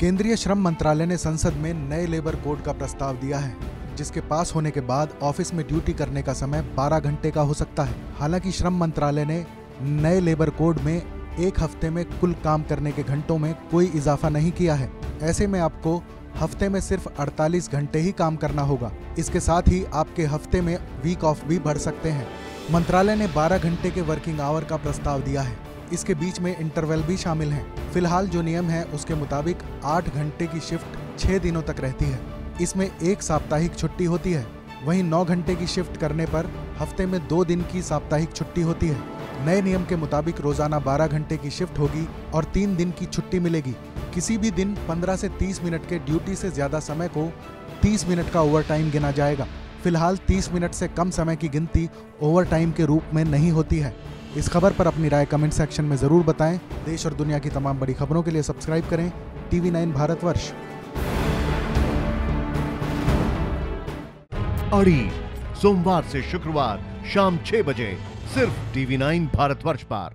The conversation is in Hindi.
केंद्रीय श्रम मंत्रालय ने संसद में नए लेबर कोड का प्रस्ताव दिया है, जिसके पास होने के बाद ऑफिस में ड्यूटी करने का समय 12 घंटे का हो सकता है। हालांकि श्रम मंत्रालय ने नए लेबर कोड में एक हफ्ते में कुल काम करने के घंटों में कोई इजाफा नहीं किया है। ऐसे में आपको हफ्ते में सिर्फ 48 घंटे ही काम करना होगा। इसके साथ ही आपके हफ्ते में वीक ऑफ भी भर सकते हैं। मंत्रालय ने 12 घंटे के वर्किंग आवर का प्रस्ताव दिया है। इसके बीच में इंटरवल भी शामिल है। फिलहाल जो नियम है उसके मुताबिक 8 घंटे की शिफ्ट 6 दिनों तक रहती है। इसमें एक साप्ताहिक छुट्टी होती है। वहीं 9 घंटे की शिफ्ट करने पर हफ्ते में 2 दिन की साप्ताहिक छुट्टी होती है। नए नियम के मुताबिक रोजाना 12 घंटे की शिफ्ट होगी और 3 दिन की छुट्टी मिलेगी। किसी भी दिन 15 से 30 मिनट के ड्यूटी से ज्यादा समय को 30 मिनट का ओवरटाइम गिना जाएगा। फिलहाल 30 मिनट से कम समय की गिनती ओवरटाइम के रूप में नहीं होती है। इस खबर पर अपनी राय कमेंट सेक्शन में जरूर बताएं। देश और दुनिया की तमाम बड़ी खबरों के लिए सब्सक्राइब करें टीवी 9 भारतवर्ष। अड़ी सोमवार से शुक्रवार शाम 6 बजे सिर्फ टीवी 9 भारतवर्ष पर।